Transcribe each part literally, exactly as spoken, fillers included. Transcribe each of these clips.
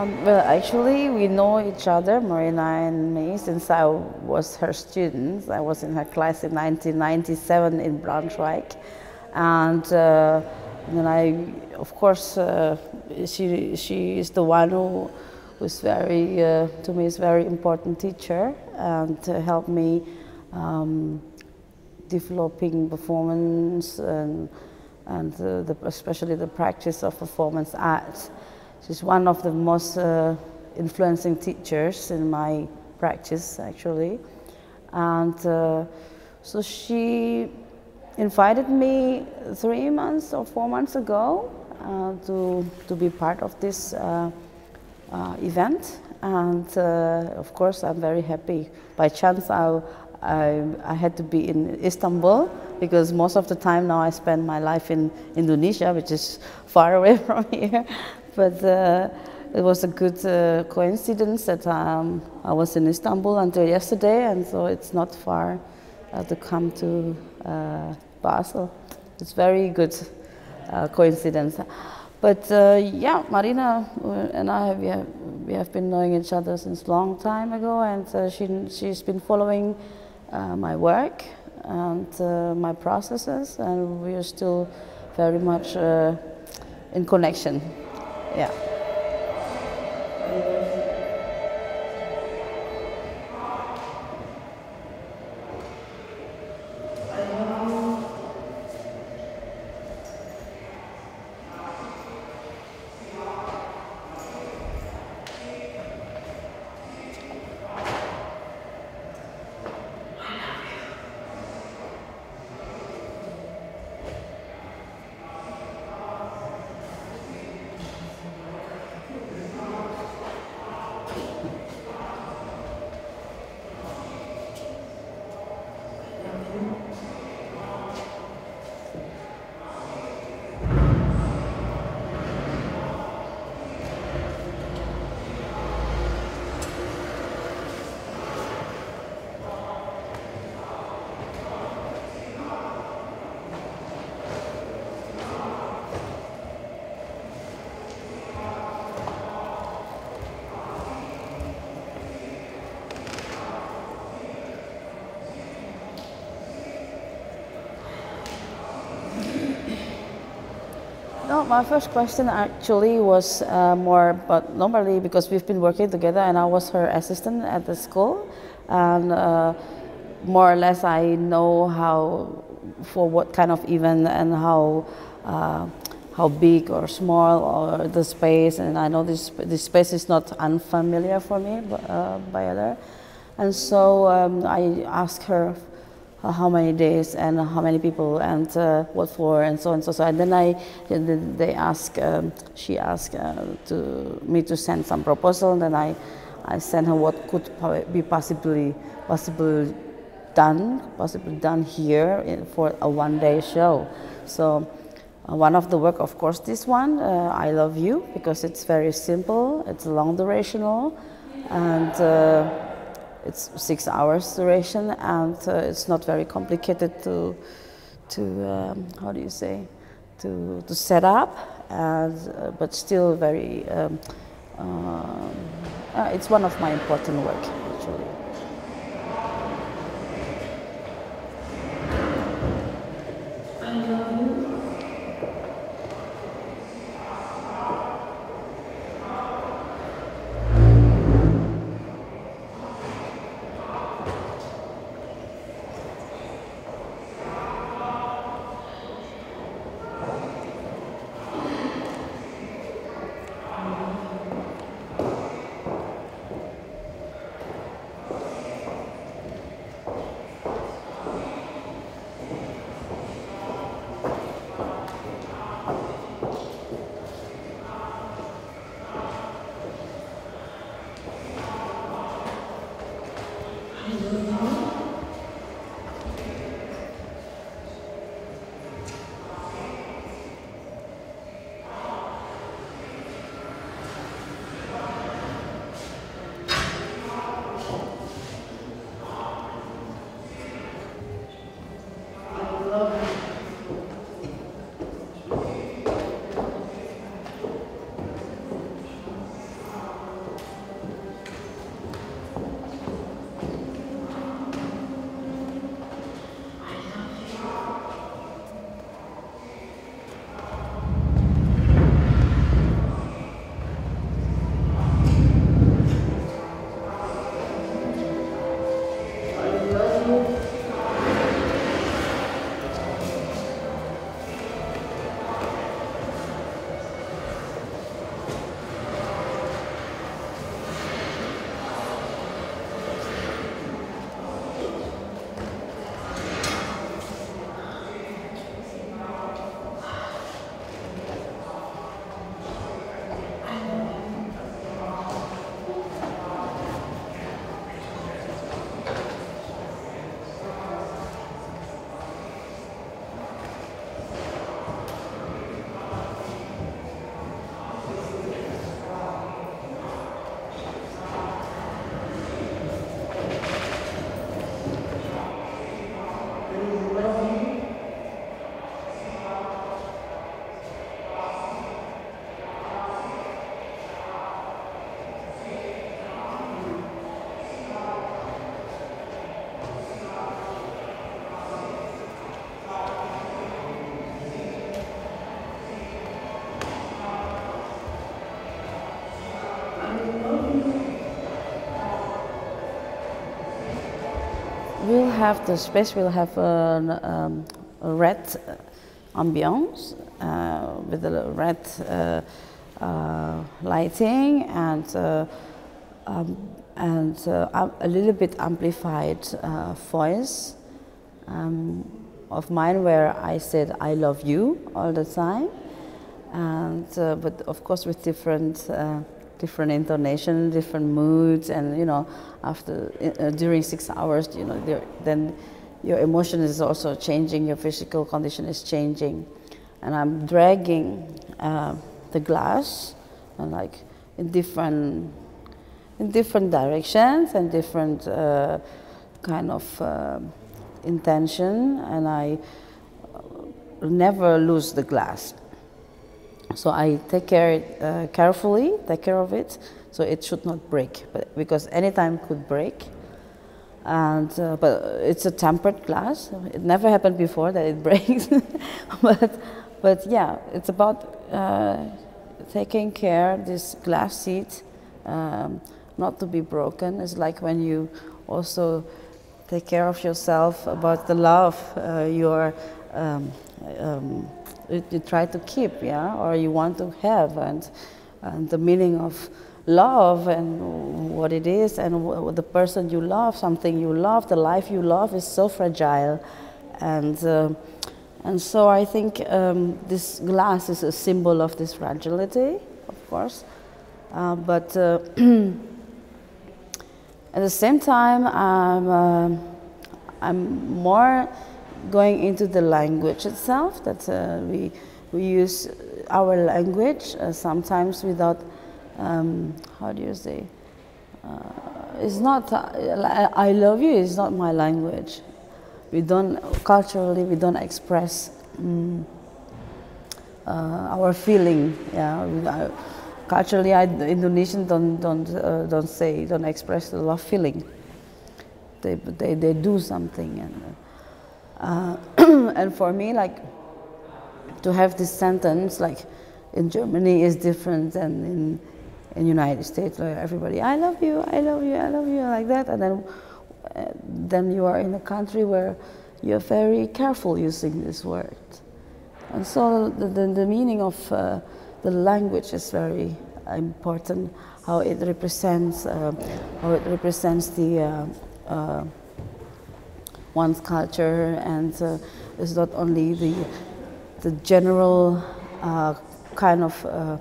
Um, well, actually, we know each other, Marina and me, since I was her student. I was in her class in nineteen ninety-seven in Braunschweig, and uh, then I, of course, uh, she she is the one who was very, uh, to me, is very important teacher and to help me um, developing performance and and uh, the, especially the practice of performance arts. She's one of the most uh, influencing teachers in my practice, actually. And uh, so she invited me three months or four months ago uh, to, to be part of this uh, uh, event. And uh, of course, I'm very happy. By chance, I, I, I had to be in Istanbul, because most of the time now I spend my life in Indonesia, which is far away from here. But uh, it was a good uh, coincidence that um, I was in Istanbul until yesterday, and so it's not far uh, to come to uh, Basel. It's very good uh, coincidence. But uh, yeah, Marina and I, we have, we have been knowing each other since a long time ago, and uh, she, she's been following uh, my work and uh, my processes, and we are still very much uh, in connection. Yeah. No, my first question actually was uh, more about normally, because we've been working together and I was her assistant at the school, and uh, more or less I know how, for what kind of event and how uh, how big or small or the space, and I know this this space is not unfamiliar for me uh, by other, and so um, I asked her how many days and how many people and uh, what for and so and so. So and then I, then they ask, um, she asked uh, to me to send some proposal. And then I, I sent her what could be possibly possible done, possibly done here in, for a one-day show. So uh, one of the work, of course, this one, uh, I Love You, because it's very simple. It's long durational, and. Uh, It's six hours duration, and uh, it's not very complicated to, to um, how do you say, to to set up, and uh, but still very. Um, um, uh, it's one of my important work actually. have the space will have a, um, a red ambience uh, with a red uh, uh, lighting and uh, um, and uh, a little bit amplified uh, voice um, of mine, where I said I love you all the time, and uh, but of course with different. Uh, different intonation, different moods, and you know, after uh, during six hours, you know, there, then your emotion is also changing, your physical condition is changing, and I'm dragging uh, the glass, and like in different, in different directions and different uh, kind of uh, intention, and I never lose the glass. So I take care uh, carefully, take care of it, so it should not break, but, because any time could break. And uh, but it's a tempered glass. It never happened before that it breaks, but but yeah, it's about uh, taking care of this glass seat, um, not to be broken. It's like when you also take care of yourself about the love uh, you're. Um, um, You try to keep, yeah, or you want to have, and, and the meaning of love and what it is, and what the person you love, something you love, the life you love is so fragile, and uh, and so I think um, this glass is a symbol of this fragility, of course, uh, but uh, at the same time I'm uh, I'm more. Going into the language itself, that uh, we, we use our language uh, sometimes without, um, how do you say, uh, it's not, uh, I love you is not my language. We don't, culturally, we don't express um, uh, our feeling. Yeah, culturally, I, the Indonesians don't, don't, uh, don't say, don't express the love feeling. They, they, they do something. And, uh, Uh, and for me, like, to have this sentence, like, in Germany is different than in in United States, where everybody, I love you, I love you, I love you, like that, and then uh, then you are in a country where you're very careful using this word, and so the the, the meaning of uh, the language is very important, how it represents uh, how it represents the. Uh, uh, one's culture, and uh, it's not only the, the general uh, kind of uh,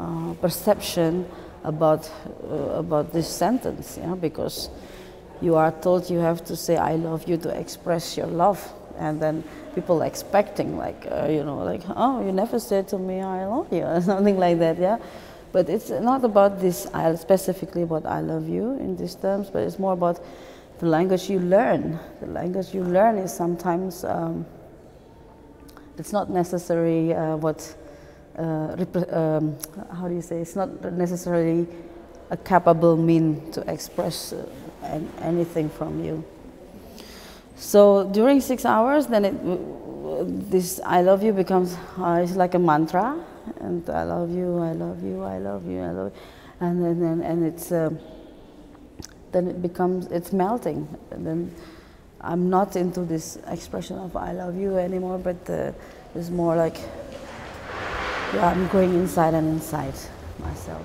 uh, perception about, uh, about this sentence, you know, because you are told you have to say I love you to express your love, and then people expecting like, uh, you know, like, oh, you never said to me I love you, or something like that, yeah. But it's not about this, I specifically about I love you in these terms, but it's more about the language you learn. The language you learn is sometimes, um, it's not necessarily uh, what, uh, um, how do you say, it's not necessarily a capable mean to express uh, an anything from you. So during six hours, then it, this I love you becomes, uh, it's like a mantra, and I love you, I love you, I love you, I love you, and then, and, and it's, uh, then it becomes, it's melting. And then I'm not into this expression of I love you anymore, but uh, it's more like, yeah, I'm going inside and inside myself.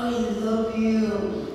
I love you.